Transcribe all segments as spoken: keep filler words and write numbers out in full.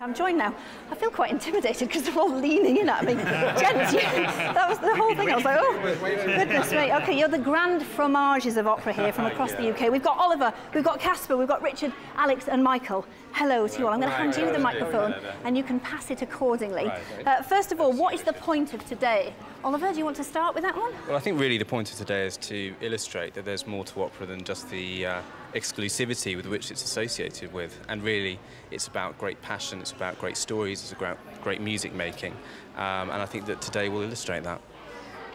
I'm joined now. I feel quite intimidated because they're all leaning in at me. Gents, you, that was the whole thing. I was like, oh, goodness me. Okay, you're the grand fromages of opera here from across the U K. We've got Oliver, we've got Kasper, we've got Richard, Alex and Michael. Hello to you all. I'm going to hand you the microphone and you can pass it accordingly. Uh, first of all, what is the point of today? Oliver, do you want to start with that one? Well, I think really the point of today is to illustrate that there's more to opera than just the uh, exclusivity with which it's associated with. And really, it's about great passion, it's about great stories, it's about great music making. Um, and I think that today will illustrate that.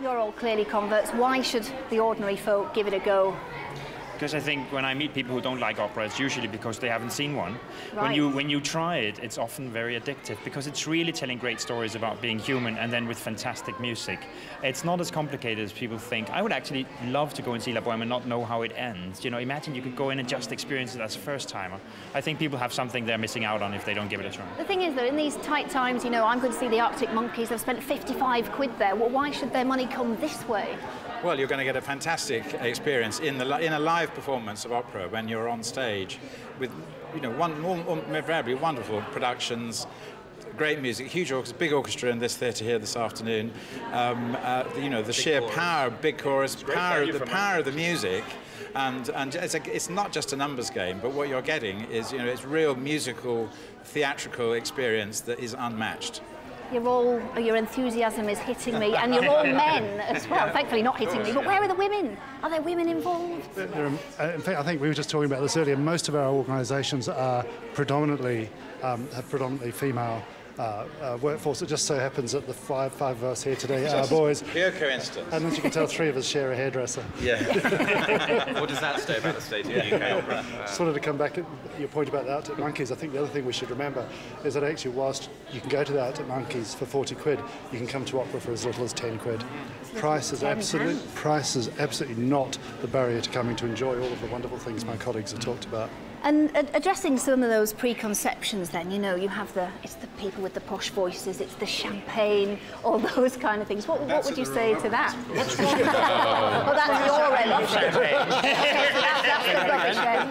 You're all clearly converts. Why should the ordinary folk give it a go? Because I think when I meet people who don't like opera, it's usually because they haven't seen one. Right. When you when you try it, it's often very addictive because it's really telling great stories about being human and then with fantastic music. It's not as complicated as people think. I would actually love to go and see La Bohème and not know how it ends. You know, imagine you could go in and just experience it as a first-timer. I think people have something they're missing out on if they don't give it a try. The thing is, though, in these tight times, you know, I'm going to see the Arctic Monkeys. I've spent fifty-five quid there. Well, why should their money come this way? Well, you're going to get a fantastic experience in the in a live performance of opera when you're on stage, with you know one more invariably wonderful productions, great music, huge orchestra, big orchestra in this theatre here this afternoon. Um, uh, you know the sheer power, big chorus, power, the power of the music. And, and it's, a, it's not just a numbers game, but what you're getting is you know it's real musical, theatrical experience that is unmatched. You're all, your enthusiasm is hitting me, and you're all men as well. Thankfully not hitting me, but where are the women? Are there women involved? There are, in fact, I think we were just talking about this earlier. Most of our organisations are predominantly, um, have predominantly female Uh, uh, workforce. It just so happens that the five five of us here today are boys. Pure coincidence. And as you can tell, three of us share a hairdresser. Yeah. What does that say about the state of the U K opera? Uh, just wanted to come back to your point about the Arctic Monkeys. I think the other thing we should remember is that actually, whilst you can go to the Arctic Monkeys for forty quid, you can come to opera for as little as ten quid. Price is absolute. Price is absolutely not the barrier to coming to enjoy all of the wonderful things my colleagues have talked about. And ad addressing some of those preconceptions then, you know, you have the, it's the people with the posh voices, it's the champagne, all those kind of things. What, what would you say to that? What's wrong? Well, that's your end of it. That's the rubbish end.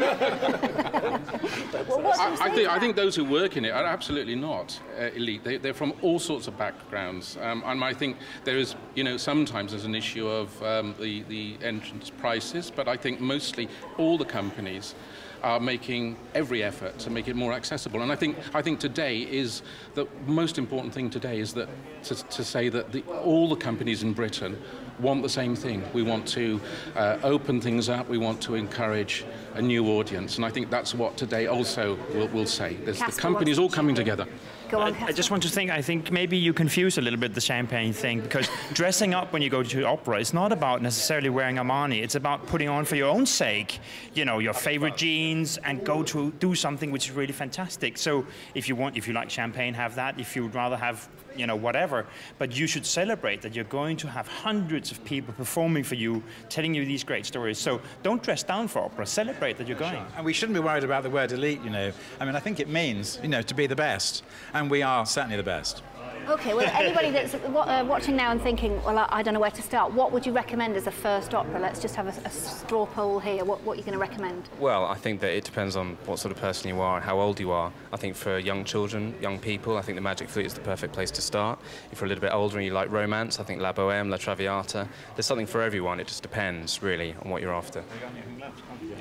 Well, what do you say I, think, I think those who work in it are absolutely not uh, elite. They, they're from all sorts of backgrounds. Um, and I think there is, you know, sometimes there's an issue of um, the, the entrance prices, but I think mostly all the companies are making every effort to make it more accessible. And I think, I think today is, the most important thing today is that to, to say that the, all the companies in Britain want the same thing. We want to uh, open things up, we want to encourage a new audience. And I think that's what today also will, will say. There's the companies all coming together. On, I, I just want to think, I think maybe you confuse a little bit the champagne thing, because dressing up when you go to opera is not about necessarily wearing Armani, it's about putting on for your own sake, you know, your favorite jeans and go to do something which is really fantastic. So if you want, if you like champagne, have that. If you would rather have, you know, whatever. But you should celebrate that you're going to have hundreds of people performing for you, telling you these great stories. So don't dress down for opera, celebrate that you're going. And we shouldn't be worried about the word elite, you know. I mean, I think it means, you know, to be the best. And And we are certainly the best. Okay, well, anybody that's uh, watching now and thinking, well, I, I don't know where to start, what would you recommend as a first opera? Let's just have a, a straw poll here. What, what are you going to recommend? Well, I think that it depends on what sort of person you are and how old you are. I think for young children, young people, I think the Magic Flute is the perfect place to start. If you're a little bit older and you like romance, I think La Bohème, La Traviata. There's something for everyone. It just depends, really, on what you're after.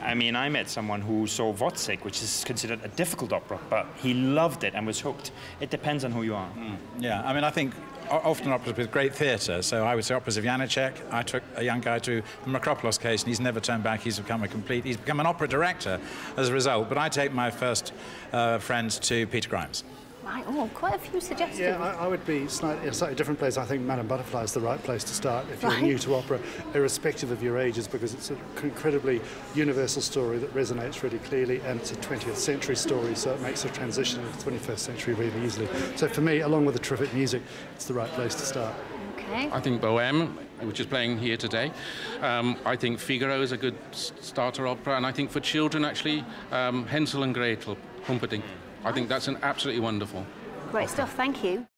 I mean, I met someone who saw Wozzeck, which is considered a difficult opera, but he loved it and was hooked. It depends on who you are. Mm. Yeah, I mean, I think often operas with great theatre, so I would say operas of Janáček. I took a young guy to the Makropulos Case, and he's never turned back. He's become a complete, he's become an opera director as a result. But I take my first uh, friend to Peter Grimes. Right, oh, quite a few suggestions. Yeah, I, I would be slightly, a slightly different place. I think Madame Butterfly is the right place to start if you're right. new to opera, irrespective of your ages, because it's an incredibly universal story that resonates really clearly, and it's a twentieth century story, so it makes a transition into the twenty-first century really easily. So for me, along with the terrific music, it's the right place to start. Okay. I think Bohème, which is playing here today. Um, I think Figaro is a good starter opera, and I think for children, actually, um, Hensel and Gretel, Humperdinck. I think that's an absolutely wonderful. Great stuff, thank you.